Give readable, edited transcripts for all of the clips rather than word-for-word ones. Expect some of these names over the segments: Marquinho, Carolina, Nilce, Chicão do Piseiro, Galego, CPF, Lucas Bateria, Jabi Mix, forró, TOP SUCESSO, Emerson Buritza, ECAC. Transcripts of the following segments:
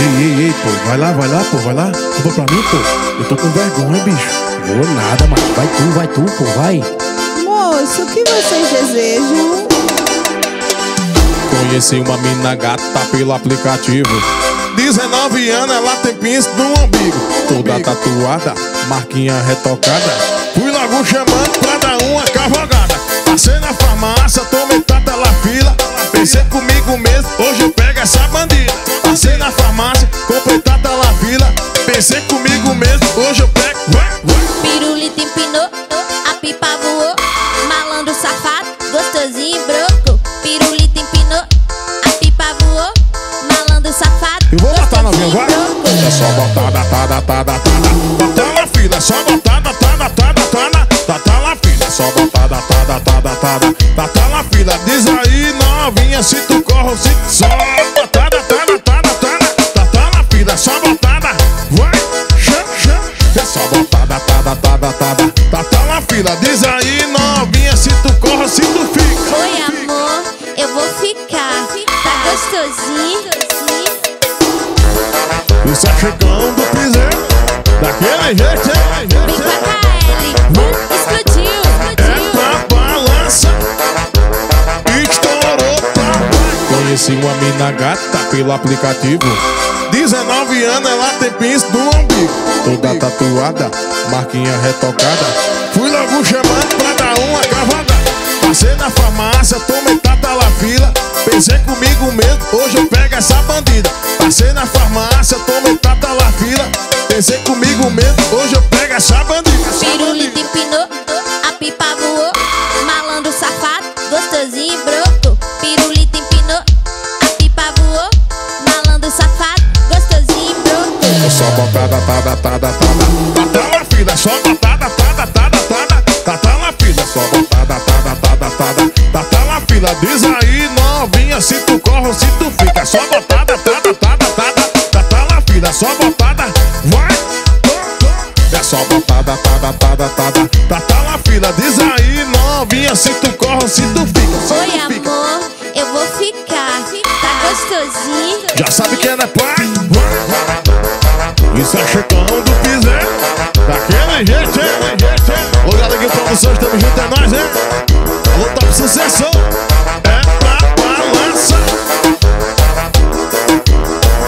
Ei, pô, vai lá, culpa pra mim, pô. Eu tô com vergonha, bicho. Vou nada, mas vai tu, pô, vai. Moço, o que vocês desejam? Conheci uma mina gata pelo aplicativo. 19 anos, ela tem pinça no umbigo. Toda tatuada, marquinha retocada. Fui logo chamando pra dar uma cavalgada. Passei na farmácia, tomei tata na fila. Pensei comigo mesmo, hoje eu pego essa bandida. Passei na farmácia, comprei tata na fila. Pensei comigo mesmo, hoje eu pego. Pirulito empinou, a pipa voou. Malandro safado, gostosinho broco. Pirulito empinou, a pipa voou. Malandro safado, eu vou botar na minha vai. É só botar, tá. Botar na fila, é só botar, tá na fila, é só botar, tá na fila. Diz aí, novinha, se tu corre, se tu só tá na fila, é só botar, vai, é só botar, tá na fila. Diz aí, novinha, se tu corre, se tu fica. Oi, amor, eu vou ficar, tá gostosinho. Isso é Chicão do Piseiro, daquele jeito, hein? Vem pra KL, explodiu. É pra balança, estourou, tá? Conheci uma mina gata pelo aplicativo. 19 anos, ela tem pinça do umbigo. Toda tatuada, marquinha retocada. Fui logo chamando pra dar uma cavada. Passei na farmácia, tomei tata na fila. Pensei comigo mesmo, hoje eu pego essa bandida. Passei na farmácia, tomei tata na fila. Pensei comigo mesmo, hoje eu pego essa bandida. Pirulito empinou, a pipa voou. Malandro safado, gostosinho broto. Pirulito empinou, a pipa voou. Malandro safado, gostosinho broto. É só botada, tá na fila, é só botada, tá na fila, é só botada, tá na fila. Diz aí, novinha, se tu corre, se tu fica, é só botada, tá na fila, é só botada, vai, é só botada, tá na fila. Diz aí, novinha, se tu corre, se tu fica, se tu fica. Oi, amor, eu vou ficar, tá gostosinho. Já sabe que ela é pai. Isso é Chicão do Piseiro, daquele jeito, hein? Ô, Galego Promoções, estamos juntos, é nóis, hein? Alô, top sucesso, é pra balança.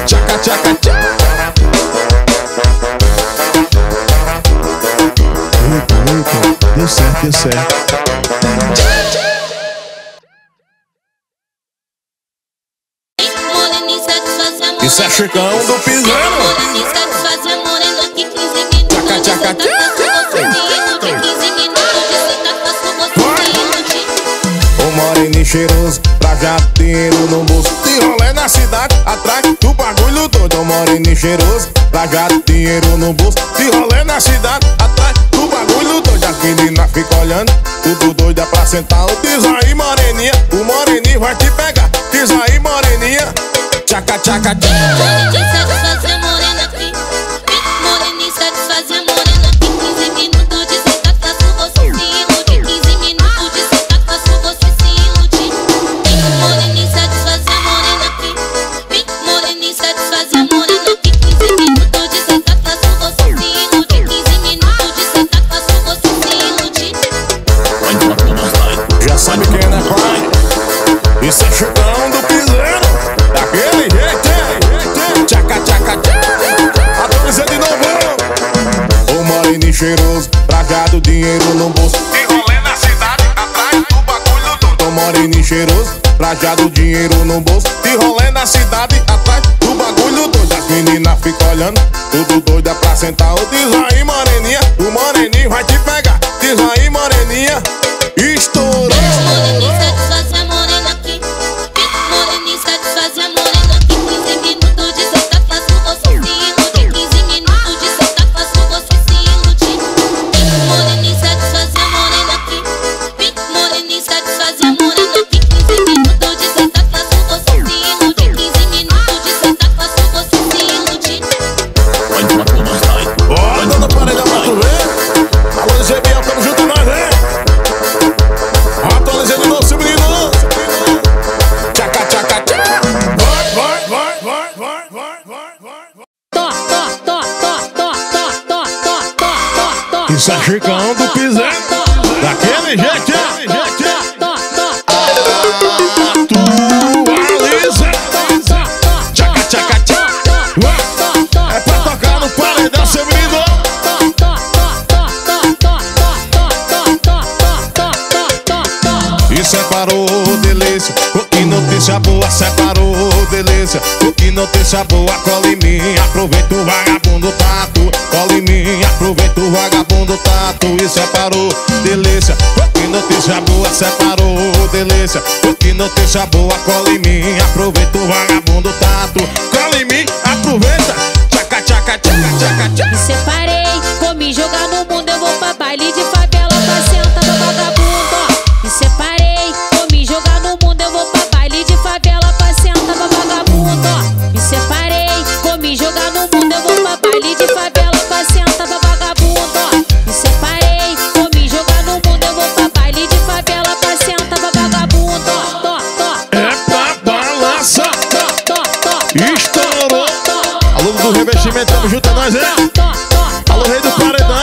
Tchaca, tchaca, tchaca. Eita, deu certo. Isso é Chicão do Piseiro. Tchaca, tchaca, tchaca. Moreninho cheiroso, pra já dinheiro no bolso. De rolê na cidade, atrás do bagulho doido. Moreninho cheiroso, pra já dinheiro no bolso. De rolê na cidade, atrás do bagulho doido. As meninas ficam olhando, tudo doida pra sentar. Diz aí, moreninha, o moreninho vai te pegar. Diz aí, moreninha, tchaca, tchaca, tchaca. Isso é Chicão do Piseiro, daquele jeito, tchaca, tchaca, tchaca. Atenção de novo. O moreninho cheiroso, trajado, dinheiro no bolso. E rolê na cidade, atrás do bagulho doido. O moreninho cheiroso, trajado, dinheiro no bolso. E rolê na cidade, atrás do bagulho doido. As meninas ficam olhando, tudo doida pra sentar. Diz aí, moreninha, o moreninho vai te pegar. Diz aí, moreninha, estourou. Bora, dona Parede, a Maturê. Alô, Jabi Mix, tamo junto nós, né? Isso é Chicão do Piseiro. Daquele jeito, atualiza. Tchaca, tchaca, tchaca. É pra tocar no paredão, seu menino. E separou, delícia. O que notícia boa, separou, delícia. O que notícia boa, cola em mim. Aproveita o vagabundo, tatu. Cola em mim, aproveita o vagabundo, tatu. E separou, delícia. O que notícia boa, separou, delícia. O que notícia boa, cola em mim. Aproveita o vagabundo, tatu. Cola em mim, aproveita. Tchaca, tchaca, tchaca, tchaca, tchaca. Me separei, vou me jogar no mundo. Eu vou pra baile de favela, pra sentar no vagabundo. Me separei, vou me jogar no mundo. Eu vou pra baile de favela pra sentar pra vagabundo. Me separei, vou me jogar no mundo. Eu vou pra baile de favela pra sentar pra vagabundo. Me separei, vou me jogar no mundo. Eu vou pra baile de favela pra sentar pra vagabundo. Tó, tó, tó, é pra balança. Tó, tó, tó, tó, estourou. Alô do revestimento, tamo junto, é nóis, é? Alô rei do paredão.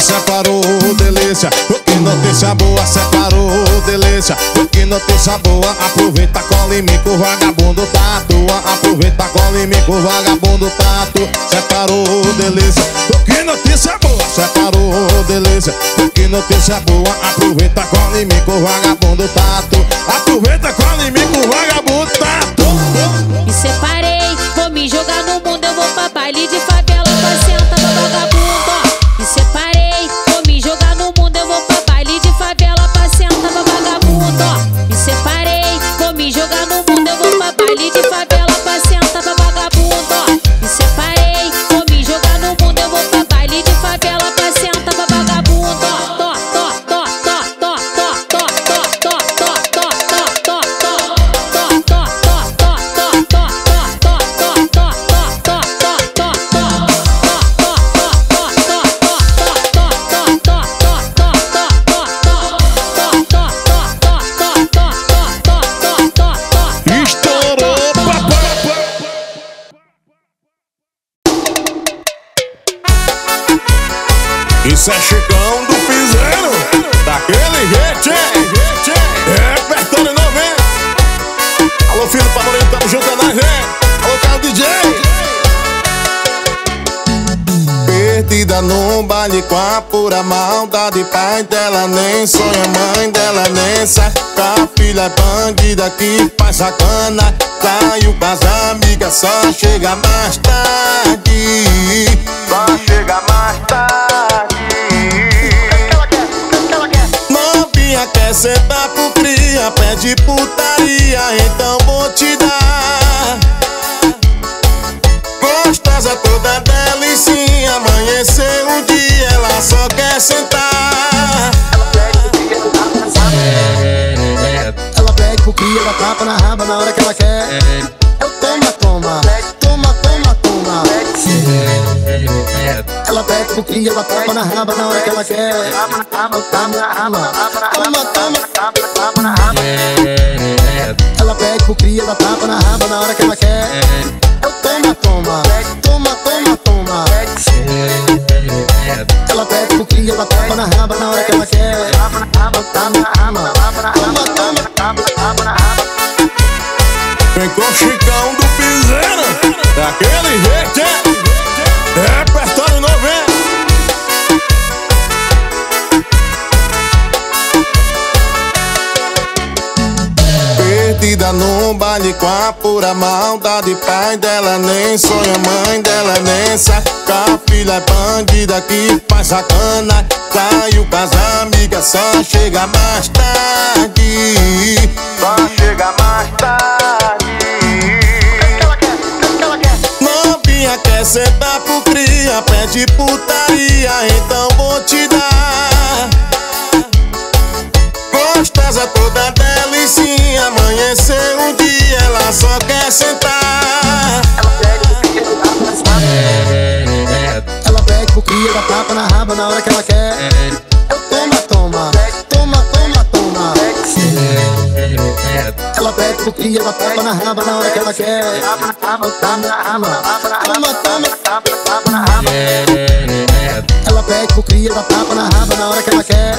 Separou, delícia. O que notícia boa, separou, delícia. O que notícia boa, aproveita, cola em mim, que o vagabundo tatua. Aproveita, cola em mim, que o vagabundo tatua. Separou, delícia. O que notícia boa, separou, delícia. O que notícia boa, aproveita, cola em mim, que o vagabundo tatua. Aproveita, cola em mim, que o vagabundo tatua. Me separei, vou me jogar no mundo. Eu vou pra baile de favela pra sentar no vagabundo. Me separei, baile de favela pra sentar pra vagabundo. Me separei, vou me jogar no mundo. Eu vou pra baile de favela pra sentar pra vagabundo. Tó, tó, tó, tó, tó, tó, tó, tó, tó, tó, tó, isso é Chicão do Piseiro, daquele jeito, é repertório novo. Alô filho, Padorinho, tamo junto, é nóis, é. Alô cara DJ. Perdida num baile com a pura maldade. Pai dela nem sonha, mãe dela nem sai. Pra filha é bandida que faz sacana. Caiu com as amigas, só chega mais tarde. Só chega mais tarde. Quer sentar pro cria, pede putaria, então vou te dar. Gostosa toda delicinha, amanheceu o dia, ela só quer sentar. Ela pede pro cria, ela tapa na raba na hora que ela quer. Ela toma, toma, toma, toma, toma. Ela pede pro cria, ela tapa na raba na hora que ela quer. Toma, toma. Ela pede pro cria, ela tapa na raba na hora que ela quer. Eu toma, toma, toma, toma, toma. Ela pede pro cria, ela tapa na raba na hora que ela quer. Vem com o Chicão do Piseiro, daquele jeito, é repertório novo, hein? Perdida num baile com a pura maldade. Pai dela nem sonha, mãe dela nem sai. Pra filha é bandida que faz sacana. Caiu com as amigas, só chega mais tarde. Só chega mais tarde. Quer sentar pro cria, pede putaria, então vou te dar. Gostosa toda delicinha, amanheceu um dia, ela só quer sentar. Ela pede pro cria, dá tapa na raba na hora que ela quer. Toma, toma. bateria, dá tapa na raba na hora que ela quer. Ela pede pro cria, dá tapa na raba na hora que ela quer.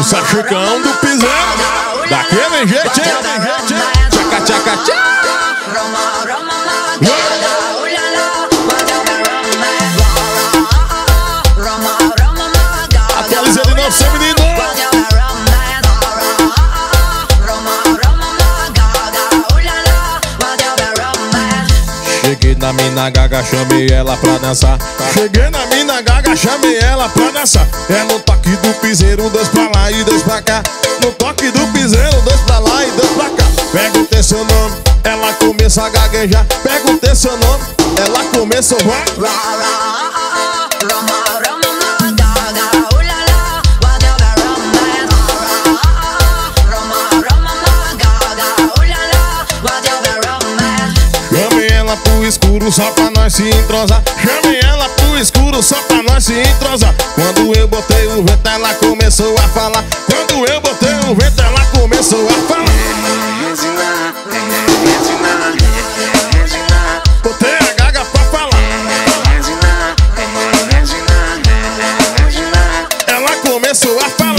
Isso é Chicão do Piseiro. Daquele jeito, hein? Tchaca, tchaca, tchaca. Cheguei na mina gaga, chamei ela pra dançar. Cheguei na mina gaga, chamei ela pra dançar. É no toque do piseiro, dois pra lá e dois pra cá. No toque do piseiro, dois pra lá e dois pra cá. Perguntei seu nome, ela começa a gaguejar. Perguntei seu nome, ela começou a... escuro só pra nós se entrosar. Chamei ela pro escuro só pra nós se entrosar. Quando eu botei o vento, ela começou a falar. Quando eu botei o vento, ela começou a falar. Botei a gaga pra falar. Ela começou a falar.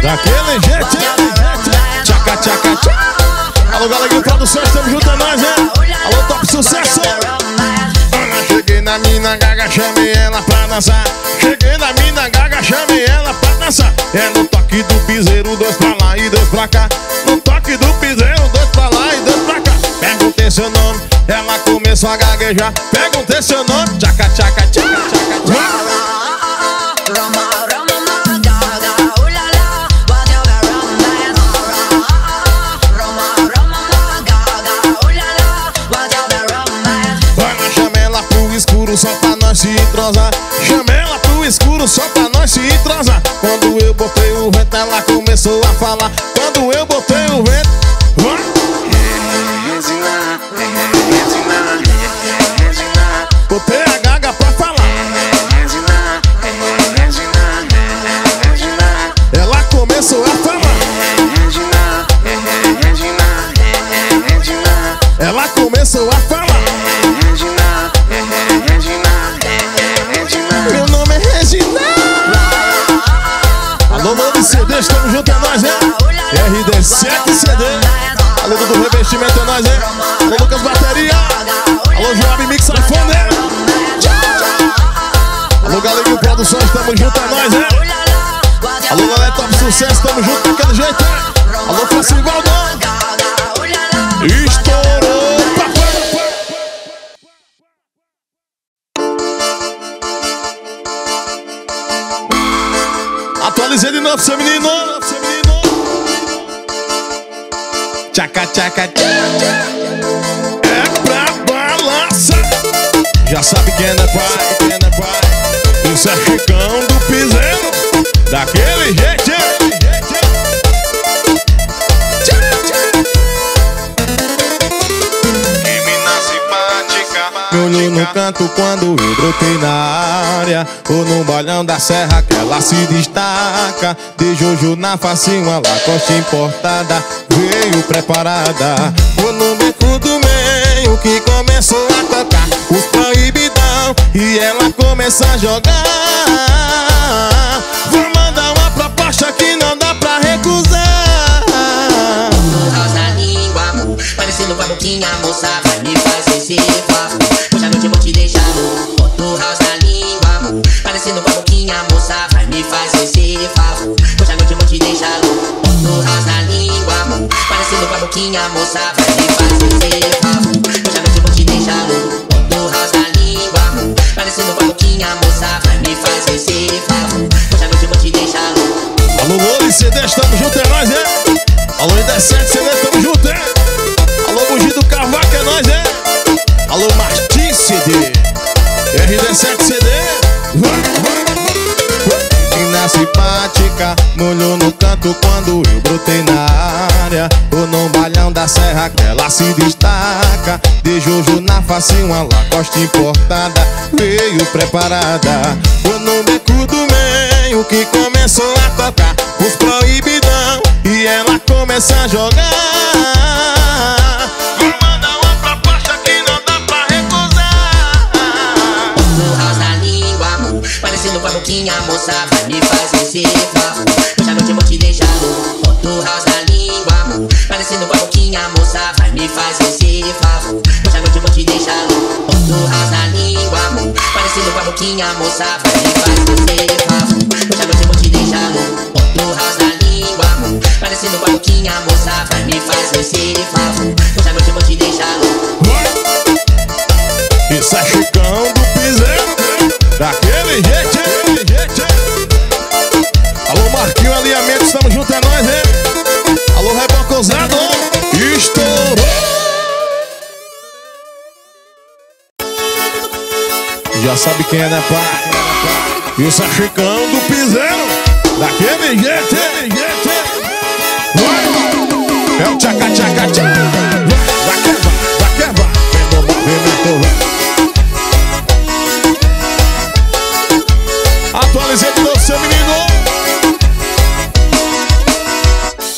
Daquele jeito, tchaca, tchaca, tchaca. Alô, Galego Produção, estamos junto a nós, hein? Alô, top sucesso. Cheguei na mina gaga, chamei ela pra dançar. Cheguei na mina gaga, chamei ela pra dançar. É no toque do piseiro, dois pra lá e dois pra cá. No toque do piseiro, dois pra lá e dois pra cá. Perguntei seu nome, ela começou a gaguejar. Perguntei seu nome, tchaca, tchaca, tchaca, tchaca, tchaca. Só pra nós se entrosar. Chamei ela pro escuro só pra nós se entrosar. Quando eu botei o vento, ela começou a falar. Quando eu botei o vento, botei a gaga pra falar. Ela começou a falar. Ela começou a falar. Alô, mano, CD, estamos junto a nós, hein? RD7 CD. Alô, do revestimento a nós, hein? Alô, Lucas Bateria. Alô, Jabi Mix iPhone, hein? Alô, Galego Produção, estamos junto a nós, hein? Alô, galera, top sucesso, estamos junto daquele jeito, hein? Alô, festival, não. Estourou, papai. Atualizei de novo, seu menino. Tchaca, tchaca, tchaca. É pra balança. Já sabe quem é pai. Isso é Chicão do Piseiro. Daquele jeito. Me olhou no canto quando eu brotei na área, ou no balão da serra que ela se destaca. De Jojo na facinha, uma lacoste importada, veio preparada. Foi no beco do meio que começou a tocar os proibidão e ela começa a jogar. Vou mandar uma proposta que não dá pra recusar. Rosa língua, amor, parecendo com a boquinha, moça, vai me fazer esse favor. Parecendo com a boquinha, moça, vai me fazer esse favor. Hoje à noite eu vou te deixar louco. Boto o rosa na língua, amor. Parecendo com a boquinha, minha moça vai me fazer favor. Eu já mesmo vou te deixar louco no rasga a língua, parecendo Marquinho, a moça vai me fazer ser favor. Eu já mesmo vou te deixar louco. Alô, Loli, CD, estamos juntos, é nóis, né? Alô, ID7, CD, estamos juntos, é? Alô, Bugi do Cavaco, é nóis, né? Alô, Martins, CD, RD7, CD. Menina simpática, molhou no canto quando eu brotei na área. Ou num balhão da serra que ela se destaca. De Jojo na face uma lacosta importada, veio preparada. Ou no beco do meio que começou a tocar os proibidão e ela começa a jogar. Vou mandar uma proposta que não dá pra recusar. No rosto da língua, amor, parecendo com a boquinha, a moça vai me fazer ser favor. Hoje à noite eu vou te deixar louco. No rosto da língua, amor, parecendo com a boquinha, a moça vai me fazer ser favor. Hoje à noite eu vou te deixar louco. No rosto da língua, amor, parecendo com a boquinha, a moça vai me fazer ser favor. Hoje à noite eu vou te deixar louco. No rosto da língua, amor, parecendo com a boquinha, a moça vai me fazer ser favor. Hoje à noite eu vou te deixar louco. Isso é Chicão do Piseiro, daquele jeito, Alô, Marquinho, alinhamento, estamos juntos, é nóis, hein? Alô, Rebocosado, estourou. Já sabe quem é, né, pai? Isso é Chicão do Piseiro, daquele jeito, É o tchaca, tchaca, tchaca. Atualizei de novo, seu menino.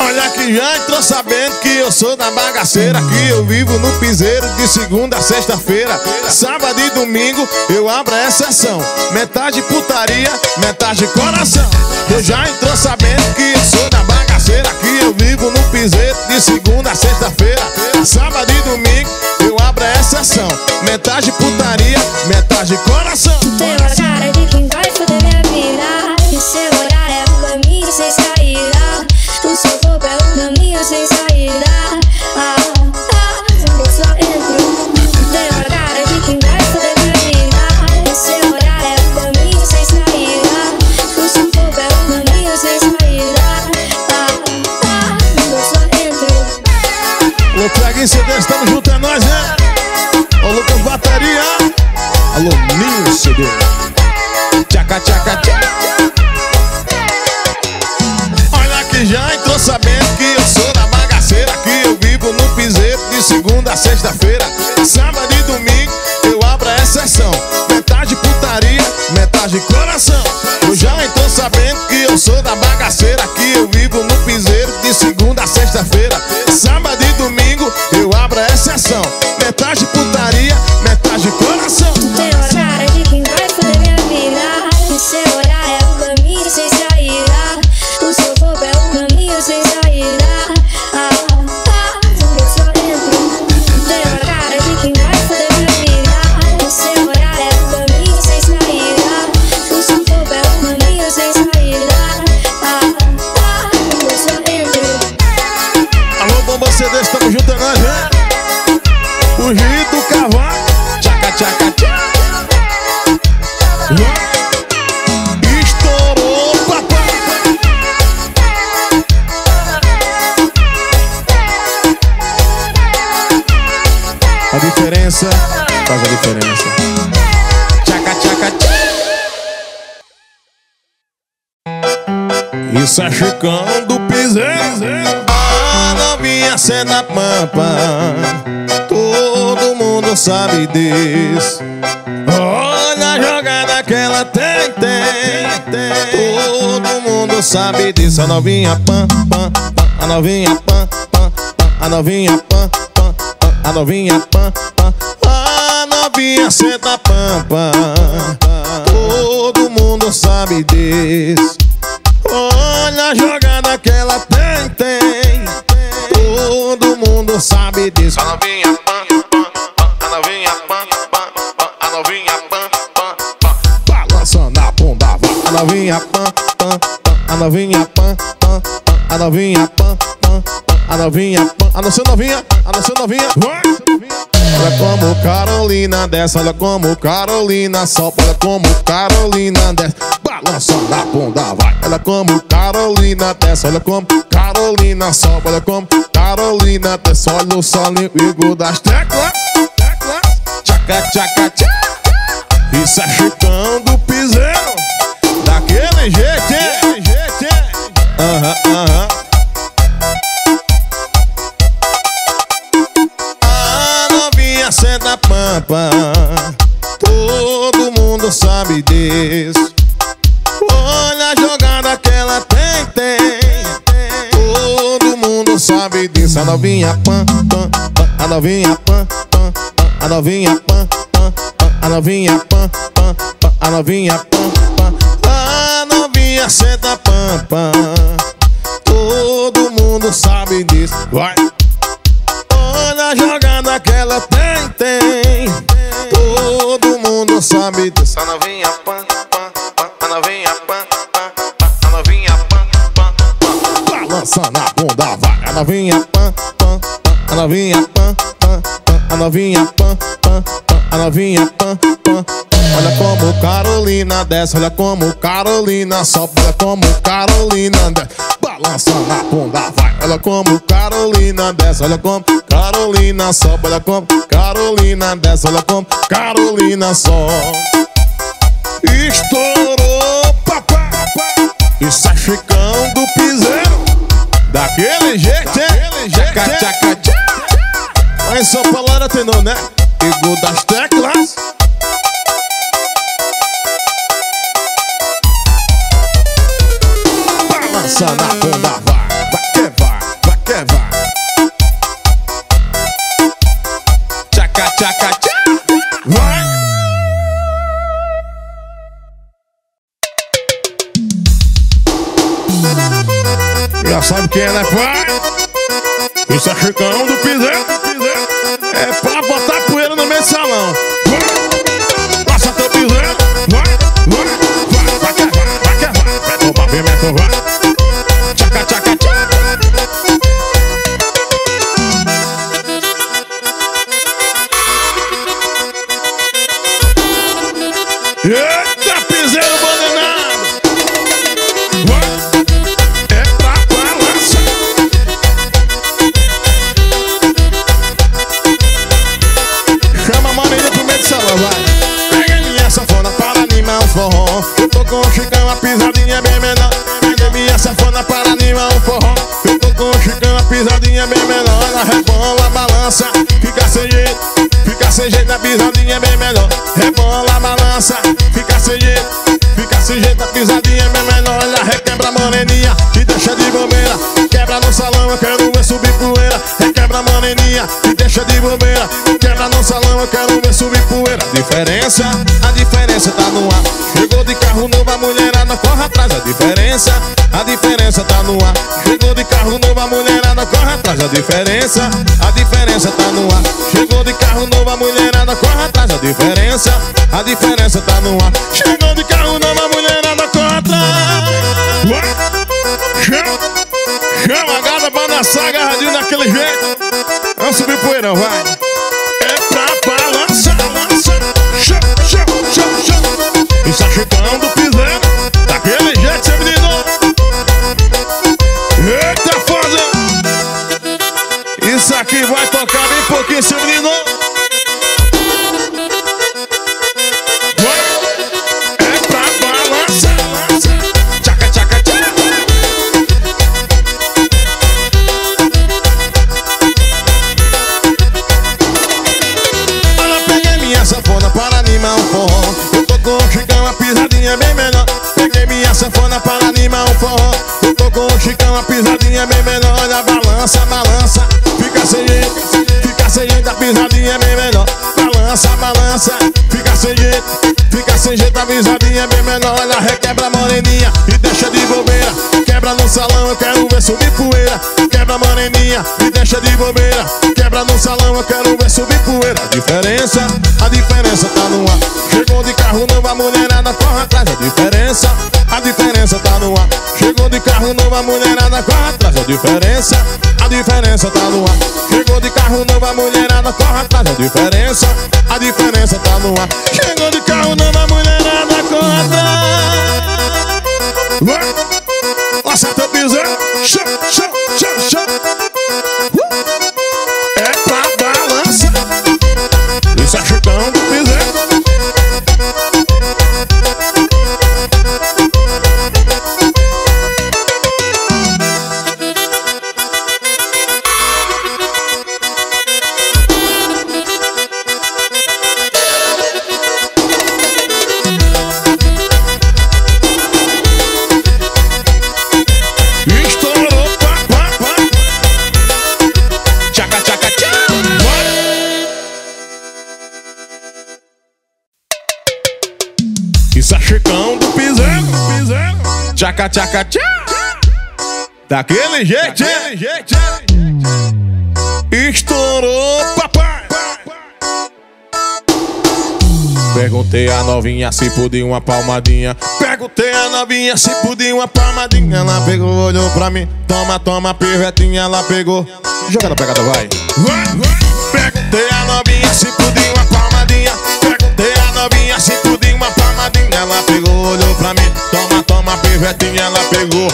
Olha que já entrou sabendo que eu sou da bagaceira, que eu vivo no piseiro de segunda a sexta-feira. Sábado e domingo eu abro a exceção, metade putaria, metade coração. Eu já entrou sabendo que eu sou da bagaceira, que eu vivo no piseiro de segunda a sexta-feira. Sábado e domingo eu abro a exceção, metade putaria, metade coração. Tem uma cara de quem vai foder minha vida, e seu olhar é um caminho sem saída. O seu corpo é um caminho sem saída. Eu só entro. Tem uma cara de quem vai foder minha vida, e seu olhar é um caminho sem saída. O seu corpo é um caminho sem saída. Eu só entro. Alô, Traga e CD, estamos juntos, é nóis, né? Ô, Lucas Bateria. Alô, Nilce. Tchaca, tchaca, tchaca. Olha que já entrou sabendo que eu sou da bagaceira, que eu vivo no piseiro de segunda a sexta-feira. Sábado e domingo eu abro a exceção, metade putaria, metade coração. Eu já entrou sabendo que eu sou da bagaceira, que eu vivo no piseiro de segunda a sexta-feira. Sábado e domingo eu abro a exceção, metade putaria, metade coração. Faz a diferença. Tchaca, tchaca, tchaca. Isso é Chicão do Piseiro. A novinha cê na pampa, todo mundo sabe disso. Olha a jogada que ela tem. Todo mundo sabe disso. A novinha pam, pam, pam. A novinha pam, pam, pam. A novinha pam, pam, pam. A novinha pam, pam. Novinha senta pampa, todo mundo sabe disso. Olha a jogada que ela tem. Todo mundo sabe disso. A novinha pampa, a novinha pampa, a novinha pampa, balançando a bunda, vai. A novinha pampa, a novinha pampa, a novinha pampa, a novinha, a nossa novinha, a nossa novinha. Olha como Carolina desce, olha como Carolina solta, olha como Carolina desce, balança na bunda vai. Olha como Carolina desce, olha como Carolina solta, olha como Carolina desce, olha o solinho igual das teclas. Tchaca, tchaca, tchaca. Isso é Chicão do Piseiro, daquele jeito, hein? Aham, aham. A novinha senta pampa, todo mundo sabe disso. Olha a jogada que ela tem, todo mundo sabe disso. A novinha pam, pam, a novinha pam, pam, a novinha pam, pam, a novinha pam, pam, a novinha pam, pam. A novinha senta pam, pam, todo mundo sabe disso. Vai. Olha a jogada que ela tem, todo mundo sabe disso. A novinha pam, pam, a novinha pam, pam, a novinha pam, pam, pam. Balança na bunda vai. A novinha pam, pam, a novinha pam, pam, a novinha pam, pam, a novinha pam, pam. Olha como Carolina desce, olha como Carolina sobe, olha como Carolina desce, balança na bunda vai. Olha como Carolina desce, olha como Carolina sobe, olha como Carolina desce, olha como Carolina sobe. Estourou, papá, isso é Chicão do Piseiro, daquele jeito, hein? Tchaca, tchaca, tchaca. Mas só palavra tem não, né? Igual das teclas. Balança na bunda vai, vai que vai, vai que vai. Tchaca, tchaca, tchaca. Vai. Já sabe quem é, né? Vai. Isso é Chicão do Piseiro. É pra botar poeira no meu salão. Passa teu piseiro. Vai, vai, vai, vai, vai, vai, vai. Vai tomar pimenta, vai. Tchaca, tchaca, tchaca. Eita, piseiro abandonado. Vai. Eu tô com o Chicão, a pisadinha bem menor. Peguei minha safona para animar o forró. Eu tô com o Chicão, a pisadinha bem menor. Ela rebola, balança, fica sem jeito, a pisadinha bem menor. Rebola, balança, fica sem jeito, a pisadinha bem menor. Ela requebra a moreninha e deixa de bobeira. Quebra no salão, eu quero ver subir poeira. Requebra a moreninha e deixa de bobeira. Quebra no salão, eu quero ver subir poeira. A diferença tá no ar. Chegou de carro novo, a mulherada corre atrás. A diferença tá no ar. Chegou de carro novo, a mulherada corre atrás. A diferença tá no ar. Chegou de carro novo, a mulherada corre atrás. A diferença tá no ar. Chegou de carro novo, a mulherada corre atrás. Chama a gata pra dançar agarradinho daquele jeito. Vamos subir poeirão, vai. É pra balançar. Isso é Chicão do Piseiro, daquele jeito, cê menino. Eita, foda! Isso aqui vai tocar bem pouquinho, cê menino. É pra balançar. Tchaca, tchaca, tchaca. Ela peguei minha safona para animar o forró. Eu tô com o Chicão, a pisadinha bem melhor. Peguei minha sanfona para animar o forró. Eu tô com o Chicão, a pisadinha bem melhor. Olha, balança, balança, fica sem jeito, a pisadinha bem melhor. Balança, balança, fica sem jeito, a pisadinha bem melhor. Olha, requebra a moreninha e deixa de bobeira. Quebra no salão, eu quero ver subir poeira. Quebra a moreninha e deixa de bobeira. Quebra no salão, eu quero ver subir poeira. A diferença tá no ar. Chegou de carro novo, a mulherada corre atrás. A diferença tá no ar. Chegou de carro carro novo, a mulherada corre atrás. A diferença tá no ar. Chegou de carro novo, a mulherada corre atrás. A diferença tá no ar. Chegou de carro novo, a mulherada corre atrás. Nossa, tá pisando. Show, show, show, show. É pra balançar. Isso é Chicão do Piseiro. Tchaca, tchaca, tchaca. Daquele jeito, estourou, papai. Perguntei a novinha se podia uma palmadinha. Perguntei a novinha se podia uma palmadinha. Ela pegou, olhou pra mim. Toma, toma, pivetinha, ela pegou. Joga na pegada, vai. Perguntei a novinha se podia uma palmadinha. Perguntei a novinha se podia uma palmadinha. Ela pegou, olhou pra mim. Toma, toma, pivetinha, ela pegou.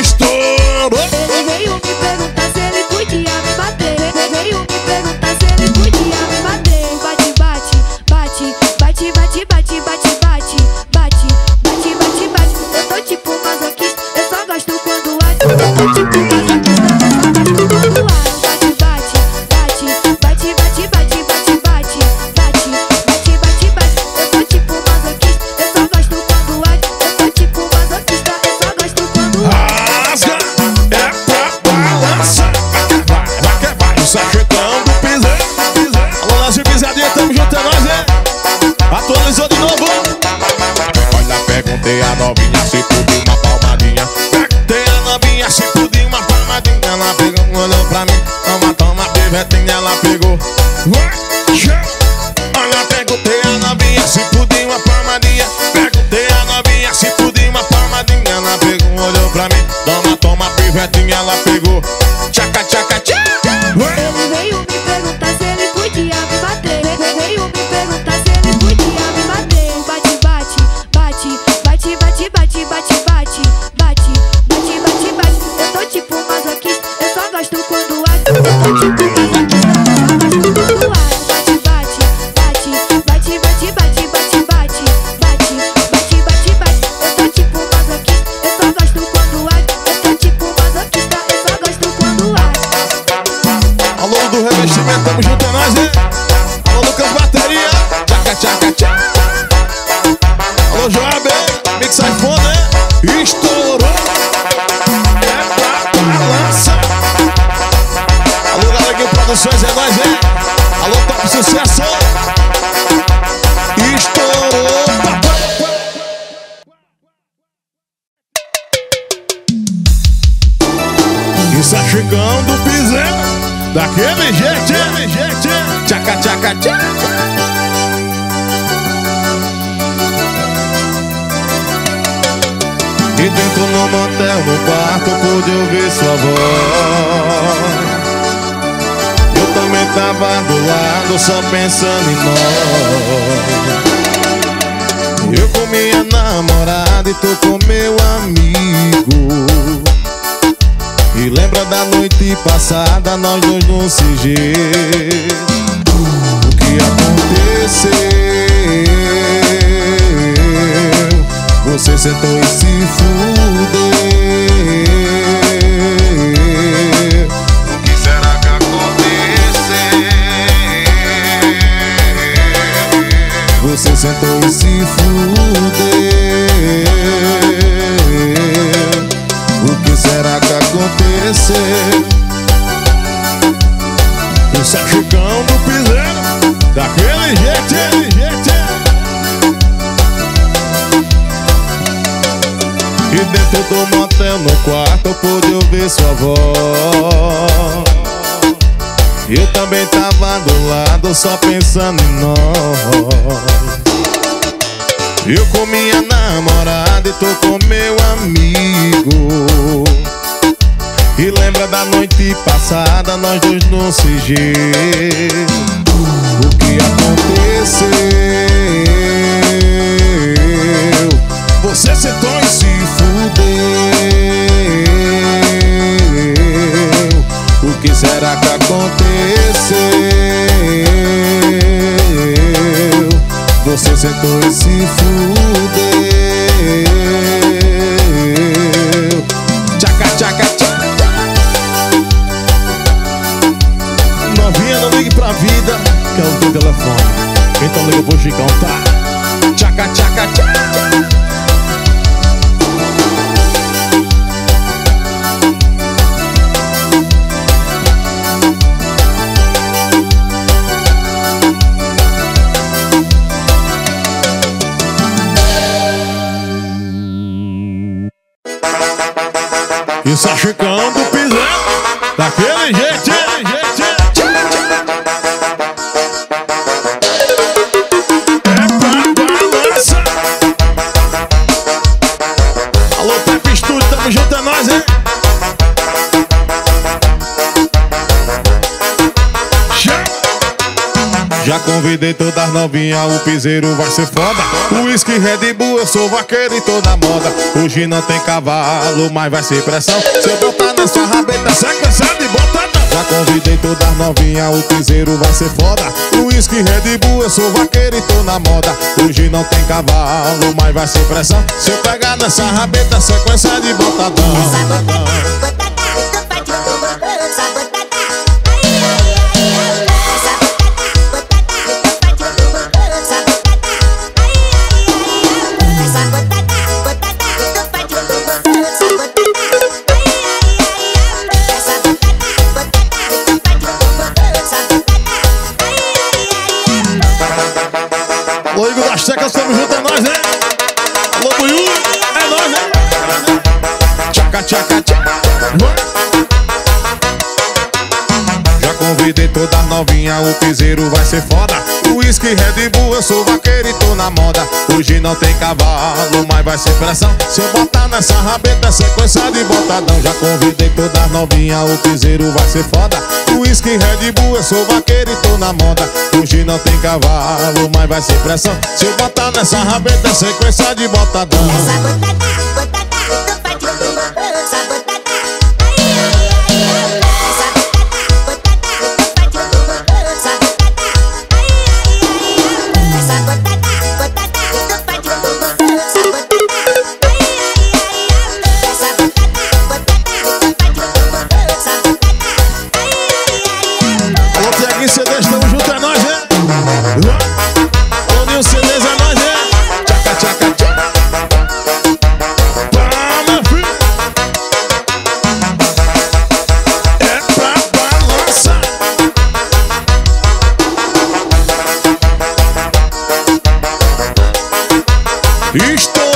Estourou. Ele veio me perguntar se ele podia me bater. Ele veio me perguntar se ele podia me bater. Bate, bate, bate, bate, bate, bate, bate, bate, bate, bate, bate, bate. Eu tô tipo masoquista, eu só gosto quando acho. Eu tô tipo masoquista, eu só gosto quando acho. Perguntei a novinha se podia uma palmadinha. Perguntei a novinha se podia uma palmadinha. Ela pegou, olhou pra mim. Toma, toma, pivetinha, ela pegou. Olha, perguntei a novinha se podia uma palmadinha. Perguntei a novinha se podia uma palmadinha. Ela pegou, olhou pra mim. Toma, toma, pivetinha, ela pegou. Tchaca, tchaca, tchaca. Ele veio me perguntar se ele podia me bater. Ele veio me perguntar se ele podia me bater. Bate, bate, bate. Bate, bate, bate, bate, bate, bate, bate, bate. Eu tô tipo masoquista, eu só gosto quando acho. Eu tô tipo masoquista, eu só gosto quando acho. Bate, bate, bate, bate, bate, bate, bate, bate, bate, bate, bate, bate. Eu tô tipo masoquista, eu só gosto quando acho. Eu tô tipo masoquista, eu só gosto quando acho. Alô do revestimento, tamo junto é nós, hein? Alô Lucas Bateria, tchaca, tchaca, tchaca. Alô Jabi Mix iPhone, né? Estourou. É pra balançar. Alô, Galego Produções, é nóis, hein? Alô, top sucesso. Estourou. Isso é Chicão do Piseiro. Daquele jeito, tchaca, tchaca, tchaca. E dentro no motel, no quarto, pude ouvir sua voz. Eu também tava do lado, só pensando em nós. Eu com minha namorada e tu com meu amigo. E lembra da noite passada, nós dois no CG. O que aconteceu? Você sentou e se fudeu. O que será que aconteceu? Você sentou e se fudeu. O que será que aconteceu? O Chicão do Piseiro, daquele jeito, E dentro do motel, no quarto, eu pude ouvir sua voz. Eu também tava do lado, só pensando em nós. Eu com minha namorada tarde tô com meu amigo e lembra da noite passada, nós dois no CG. O que aconteceu? Você sentou e se fudeu. O que será que aconteceu? Você sentou e se fudeu. Tchaca, tchaca, tchaca. Novinha, não ligue pra vida, que é o teu telefone. Então liga pro Chicão, tá? Tchaca, tchaca, tchaca. Isso é Chicão do Piseiro, daquele jeito, é pra balançar. Alô, Pepe Estúdio, tamo junto, é nóis, hein? Já convidei todas as novinhas, o piseiro vai ser foda. Whisky, Red Bull, eu sou vaqueiro e tô na moda. Hoje não tem cavalo, mas vai ser pressão. Se eu botar na sua rabeta, cê é cansado e bota não. Já convidei todas as novinhas, o piseiro vai ser foda. Whisky, Red Bull, eu sou vaqueiro e tô na moda. Hoje não tem cavalo, mas vai ser pressão. Se eu pegar nessa rabeta, cê é cansado e bota não. Toda novinha, o piseiro vai ser foda. Whisky, Red Bull, eu sou vaqueiro e tô na moda. Hoje não tem cavalo, mas vai ser pressão. Se eu botar nessa rabeta, sequência de botadão. Já convidei toda novinha, o piseiro vai ser foda. Whisky, Red Bull, eu sou vaqueiro e tô na moda. Hoje não tem cavalo, mas vai ser pressão. Se eu botar nessa rabeta, sequência de botadão. Isto